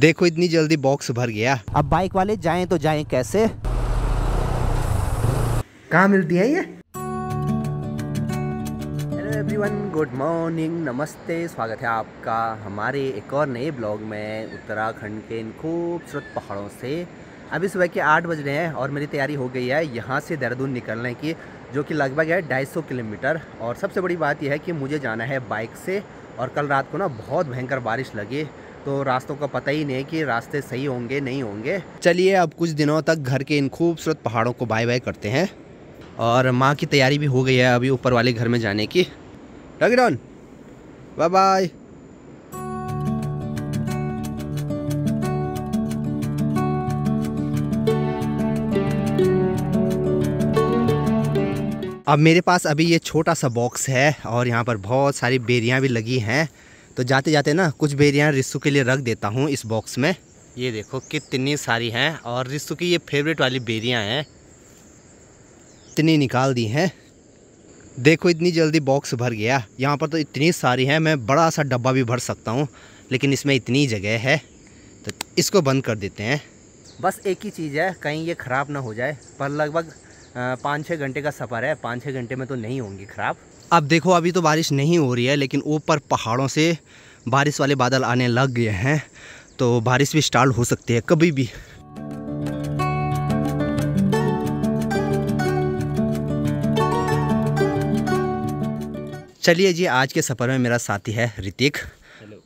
देखो इतनी जल्दी बॉक्स भर गया। अब बाइक वाले जाएं तो जाएं कैसे? कहाँ मिलती है ये? हेलो एवरीवन, गुड मॉर्निंग, नमस्ते, स्वागत है आपका हमारे एक और नए ब्लॉग में उत्तराखंड के इन खूबसूरत पहाड़ों से। अभी सुबह के 8 बज रहे हैं और मेरी तैयारी हो गई है यहाँ से देहरादून निकलने की, जो कि लगभग है 250 किलोमीटर। और सबसे बड़ी बात यह है कि मुझे जाना है बाइक से। और कल रात को ना बहुत भयंकर बारिश लगी तो रास्तों का पता ही नहीं कि रास्ते सही होंगे नहीं होंगे। चलिए अब कुछ दिनों तक घर के इन खूबसूरत पहाड़ों को बाय बाय करते हैं। और माँ की तैयारी भी हो गई है अभी ऊपर वाले घर में जाने की। रख डाउन, बाय बाय। अब मेरे पास अभी ये छोटा सा बॉक्स है और यहाँ पर बहुत सारी बेरियाँ भी लगी हैं, तो जाते जाते ना कुछ बेरियाँ रिशु के लिए रख देता हूँ इस बॉक्स में। ये देखो कितनी सारी हैं और रिशु की ये फेवरेट वाली बेरियाँ हैं। इतनी निकाल दी हैं, देखो इतनी जल्दी बॉक्स भर गया। यहाँ पर तो इतनी सारी हैं, मैं बड़ा सा डब्बा भी भर सकता हूँ, लेकिन इसमें इतनी जगह है तो इसको बंद कर देते हैं। बस एक ही चीज़ है, कहीं ये ख़राब ना हो जाए, पर लगभग 5-6 घंटे का सफ़र है, 5-6 घंटे में तो नहीं होंगी ख़राब। अब देखो अभी तो बारिश नहीं हो रही है, लेकिन ऊपर पहाड़ों से बारिश वाले बादल आने लग गए हैं, तो बारिश भी स्टार्ट हो सकती है कभी भी। चलिए जी, आज के सफ़र में मेरा साथी है ऋतिक।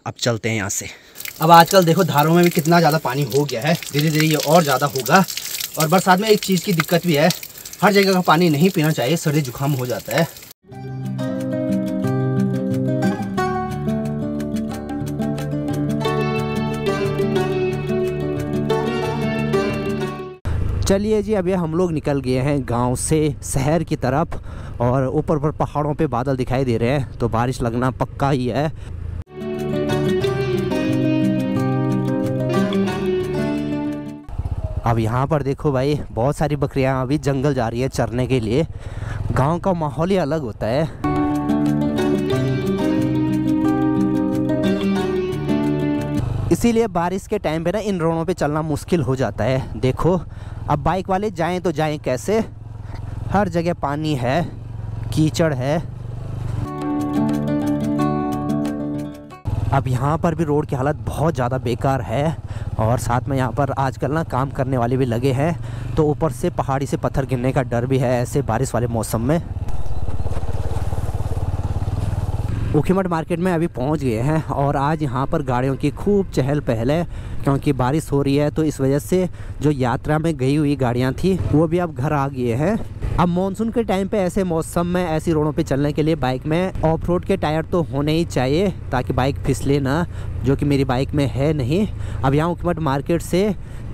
अब चलते हैं यहाँ से। अब आजकल देखो धारों में भी कितना ज़्यादा पानी हो गया है, धीरे धीरे ये और ज़्यादा होगा। और बरसात में एक चीज़ की दिक्कत भी है, हर जगह का पानी नहीं पीना चाहिए, सर्दी जुकाम हो जाता है। चलिए जी, अब ये हम लोग निकल गए हैं गांव से शहर की तरफ और ऊपर पर पहाड़ों पे बादल दिखाई दे रहे हैं, तो बारिश लगना पक्का ही है। अब यहाँ पर देखो भाई, बहुत सारी बकरियाँ अभी जंगल जा रही है चरने के लिए। गांव का माहौल ही अलग होता है। इसीलिए बारिश के टाइम पे ना इन रोडों पे चलना मुश्किल हो जाता है। देखो अब बाइक वाले जाएं तो जाएं कैसे, हर जगह पानी है, कीचड़ है। अब यहाँ पर भी रोड की हालत बहुत ज़्यादा बेकार है और साथ में यहाँ पर आजकल ना काम करने वाले भी लगे हैं, तो ऊपर से पहाड़ी से पत्थर गिरने का डर भी है ऐसे बारिश वाले मौसम में। उखीमठ मार्केट में अभी पहुंच गए हैं और आज यहाँ पर गाड़ियों की खूब चहल पहल है, क्योंकि बारिश हो रही है, तो इस वजह से जो यात्रा में गई हुई गाड़ियाँ थी वो भी अब घर आ गई हैं। अब मॉनसून के टाइम पे ऐसे मौसम में ऐसी रोडों पे चलने के लिए बाइक में ऑफ रोड के टायर तो होने ही चाहिए ताकि बाइक फिसले ना, जो कि मेरी बाइक में है नहीं। अब यहाँ उखीमठ मार्केट से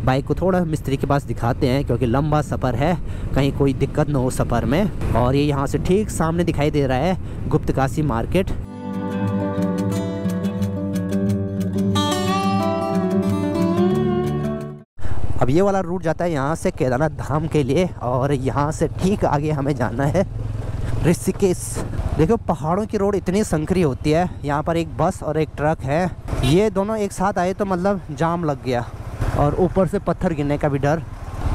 बाइक को थोड़ा मिस्त्री के पास दिखाते हैं, क्योंकि लंबा सफ़र है, कहीं कोई दिक्कत ना हो सफ़र में। और ये यहाँ से ठीक सामने दिखाई दे रहा है गुप्तकाशी मार्केट। अब ये वाला रूट जाता है यहाँ से केदारनाथ धाम के लिए और यहाँ से ठीक आगे हमें जाना है ऋषिकेश। देखो पहाड़ों की रोड इतनी संकरी होती है। यहाँ पर एक बस और एक ट्रक है, ये दोनों एक साथ आए तो मतलब जाम लग गया। और ऊपर से पत्थर गिरने का भी डर।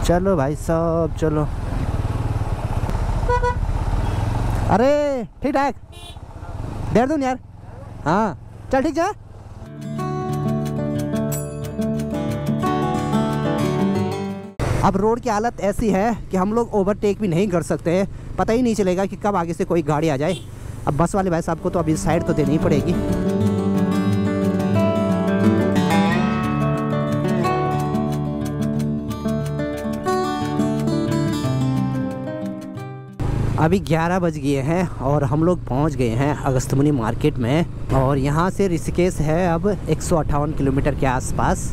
चलो भाई सब चलो। अरे ठीक ठाक देहरादून यार, हाँ चल ठीक जा। अब रोड की हालत ऐसी है कि हम लोग ओवरटेक भी नहीं कर सकते हैं, पता ही नहीं चलेगा कि कब आगे से कोई गाड़ी आ जाए। अब बस वाले भाई साहब को तो अभी साइड तो देनी ही पड़ेगी। अभी 11 बज गए हैं और हम लोग पहुंच गए हैं अगस्तमुनि मार्केट में। और यहाँ से ऋषिकेश है अब 158 किलोमीटर के आसपास।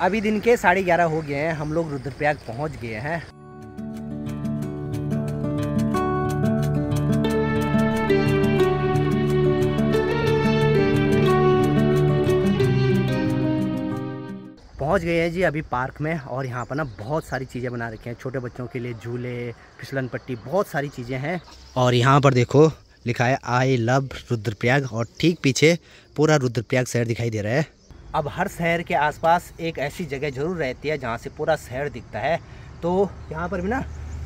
अभी दिन के 11:30 हो गए हैं, हम लोग रुद्रप्रयाग पहुंच गए हैं। पहुंच गए हैं जी अभी पार्क में और यहाँ पर ना बहुत सारी चीज़ें बना रखी हैं, छोटे बच्चों के लिए झूले, फिसलन पट्टी, बहुत सारी चीज़ें हैं। और यहाँ पर देखो लिखा है आई लव रुद्रप्रयाग और ठीक पीछे पूरा रुद्रप्रयाग शहर दिखाई दे रहा है। अब हर शहर के आसपास एक ऐसी जगह जरूर रहती है जहाँ से पूरा शहर दिखता है, तो यहाँ पर भी ना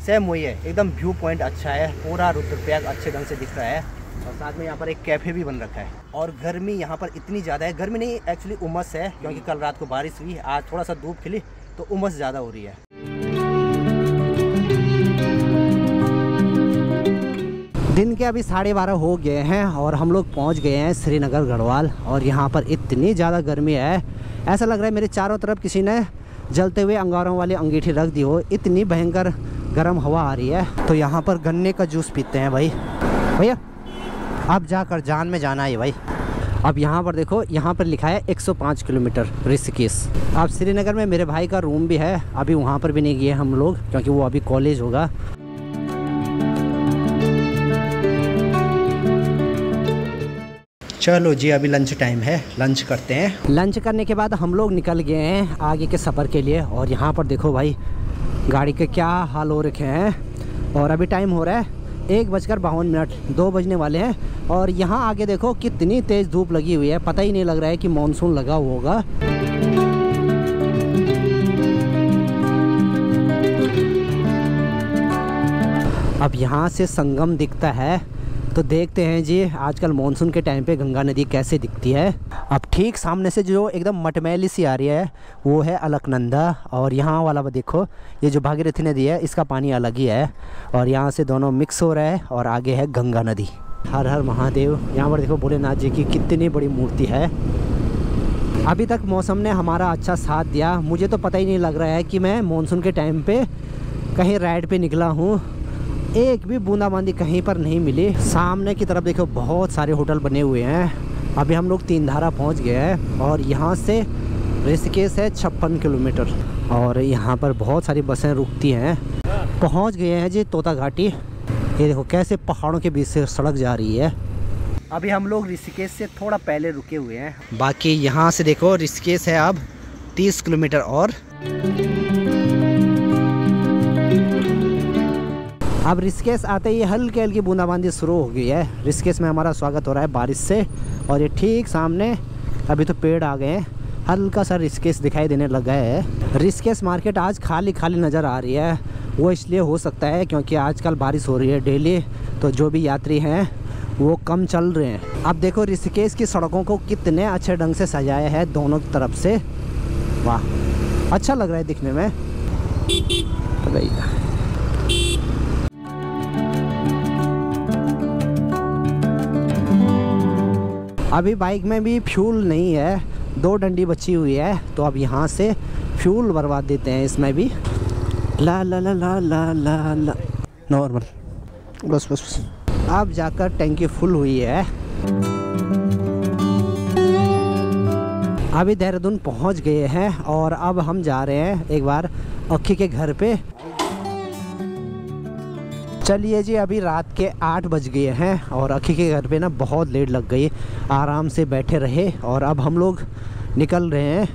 सेम वही है, एकदम व्यू पॉइंट अच्छा है, पूरा रुद्रप्रयाग अच्छे ढंग से दिख रहा है और साथ में यहाँ पर एक कैफ़े भी बन रखा है। और गर्मी यहाँ पर इतनी ज़्यादा है, गर्मी नहीं एक्चुअली उमस है, क्योंकि कल रात को बारिश हुई, आज थोड़ा सा धूप खिली तो उमस ज़्यादा हो रही है। दिन के अभी 12:30 हो गए हैं और हम लोग पहुँच गए हैं श्रीनगर गढ़वाल और यहाँ पर इतनी ज़्यादा गर्मी है, ऐसा लग रहा है मेरे चारों तरफ किसी ने जलते हुए अंगारों वाली अंगीठी रख दी हो, इतनी भयंकर गर्म हवा आ रही है। तो यहाँ पर गन्ने का जूस पीते हैं भाई। भैया अब जाकर जान में जाना है भाई। अब यहाँ पर देखो, यहाँ पर लिखा है 105 किलोमीटर ऋषिकेश। अब श्रीनगर में मेरे भाई का रूम भी है, अभी वहाँ पर भी नहीं गए हम लोग क्योंकि वो अभी कॉलेज होगा। चलो जी अभी लंच टाइम है, लंच करते हैं। लंच करने के बाद हम लोग निकल गए हैं आगे के सफ़र के लिए और यहाँ पर देखो भाई गाड़ी के क्या हाल हो रखे हैं। और अभी टाइम हो रहा है 1:52, 2 बजने वाले हैं और यहाँ आगे देखो कितनी तेज़ धूप लगी हुई है, पता ही नहीं लग रहा है कि मानसून लगा हुआ होगा। अब यहाँ से संगम दिखता है, तो देखते हैं जी आजकल मॉनसून के टाइम पे गंगा नदी कैसे दिखती है। अब ठीक सामने से जो एकदम मटमैली सी आ रही है वो है अलकनंदा और यहाँ वाला देखो, ये जो भागीरथी नदी है इसका पानी अलग ही है और यहाँ से दोनों मिक्स हो रहा है और आगे है गंगा नदी। हर हर महादेव। यहाँ पर देखो भोलेनाथ जी की कितनी बड़ी मूर्ति है। अभी तक मौसम ने हमारा अच्छा साथ दिया, मुझे तो पता ही नहीं लग रहा है कि मैं मानसून के टाइम पर कहीं राइड पर निकला हूँ, एक भी बूंदाबांदी कहीं पर नहीं मिली। सामने की तरफ देखो बहुत सारे होटल बने हुए हैं। अभी हम लोग तीन धारा पहुँच गए हैं और यहाँ से ऋषिकेश है 56 किलोमीटर और यहाँ पर बहुत सारी बसें रुकती हैं। पहुँच गए हैं जी तोता घाटी। ये देखो कैसे पहाड़ों के बीच से सड़क जा रही है। अभी हम लोग ऋषिकेश से थोड़ा पहले रुके हुए हैं। बाकी यहाँ से देखो ऋषिकेश है अब 30 किलोमीटर और। अब ऋषिकेश आते ही हल्की हल्की बूंदाबांदी शुरू हो गई है। ऋषिकेश में हमारा स्वागत हो रहा है बारिश से और ये ठीक सामने अभी तो पेड़ आ गए हैं, हल्का सा ऋषिकेश दिखाई देने लगा है। ऋषिकेश मार्केट आज खाली खाली नज़र आ रही है, वो इसलिए हो सकता है क्योंकि आजकल बारिश हो रही है डेली, तो जो भी यात्री हैं वो कम चल रहे हैं। अब देखो ऋषिकेश की सड़कों को कितने अच्छे ढंग से सजाया है दोनों तरफ से, वाह अच्छा लग रहा है दिखने में। अभी बाइक में भी फ्यूल नहीं है, 2 डंडी बची हुई है, तो अब यहाँ से फ्यूल भरवा देते हैं इसमें भी। ला ला ला ला ला ला ला नॉर्मल, बस बस बस। अब जाकर टैंकी फुल हुई है। अभी देहरादून पहुँच गए हैं और अब हम जा रहे हैं एक बार अक्की के घर पे। चलिए जी अभी रात के 8 बज गए हैं और अखी के घर पे ना बहुत लेट लग गई, आराम से बैठे रहे और अब हम लोग निकल रहे हैं।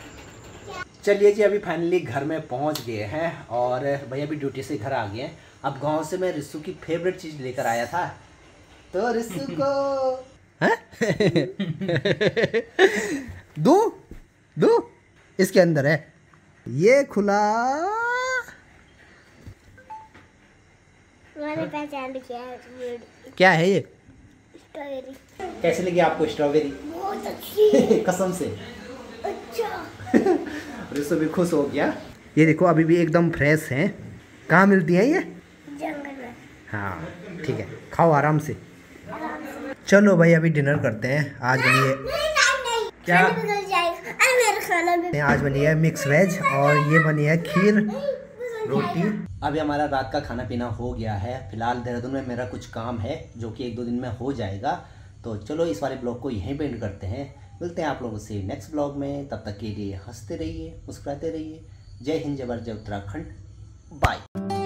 चलिए जी अभी फाइनली घर में पहुंच गए हैं और भैया भी ड्यूटी से घर आ गए हैं। अब गांव से मैं रिशु की फेवरेट चीज़ लेकर आया था, तो रिशु को दो दो इसके अंदर है, ये खुला मैंने पहचान लिया क्या है ये। कैसे लगी आपको स्ट्रॉबेरी? बहुत अच्छी कसम से अच्छा। रिशु भी खुश हो गया। ये देखो अभी भी एकदम फ्रेश हैं। कहाँ मिलती है ये? जंगल में। हाँ ठीक है, खाओ आराम से। चलो भाई अभी डिनर करते हैं। आज बनी है क्या? आज बनी है मिक्स वेज और ये बनी है खीर रोटी। अभी हमारा रात का खाना पीना हो गया है। फिलहाल देहरादून में मेरा कुछ काम है जो कि 1-2 दिन में हो जाएगा, तो चलो इस वाले ब्लॉग को यहीं पे एंड करते हैं। मिलते हैं आप लोगों से नेक्स्ट ब्लॉग में, तब तक के लिए हंसते रहिए मुस्कुराते रहिए। जय हिंद, जय भारत, जय उत्तराखंड, बाय।